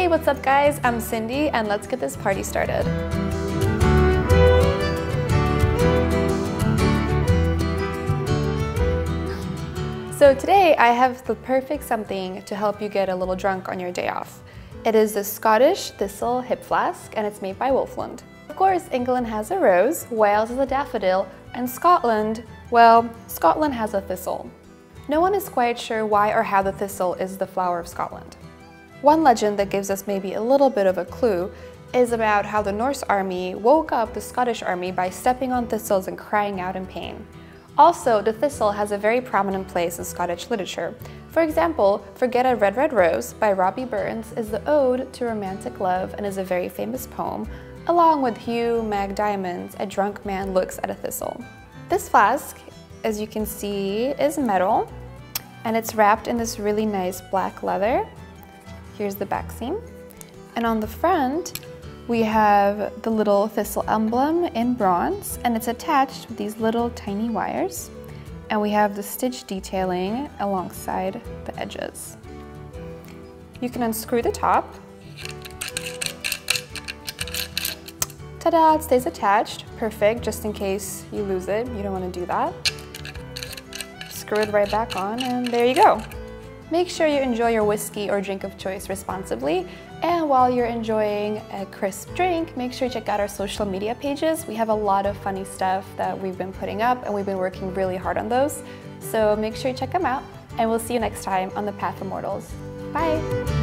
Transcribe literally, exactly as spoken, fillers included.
Hey, what's up guys? I'm Cindy and let's get this party started. So today I have the perfect something to help you get a little drunk on your day off. It is the Scottish Thistle Hip Flask and it's made by Wulflund. Of course, England has a rose, Wales has a daffodil, and Scotland, well, Scotland has a thistle. No one is quite sure why or how the thistle is the flower of Scotland. One legend that gives us maybe a little bit of a clue is about how the Norse army woke up the Scottish army by stepping on thistles and crying out in pain. Also, the thistle has a very prominent place in Scottish literature. For example, Forget a Red, Red Rose by Robert Burns is the ode to romantic love and is a very famous poem, along with Hugh Mac Diarmid's A Drunk Man Looks at a Thistle. This flask, as you can see, is metal and it's wrapped in this really nice black leather. Here's the back seam. And on the front, we have the little thistle emblem in bronze, and it's attached with these little tiny wires. And we have the stitch detailing alongside the edges. You can unscrew the top. Ta-da, it stays attached. Perfect, just in case you lose it. You don't want to do that. Screw it right back on, and there you go. Make sure you enjoy your whiskey or drink of choice responsibly. And while you're enjoying a crisp drink, make sure you check out our social media pages. We have a lot of funny stuff that we've been putting up and we've been working really hard on those. So make sure you check them out and we'll see you next time on The Path of Mortals. Bye.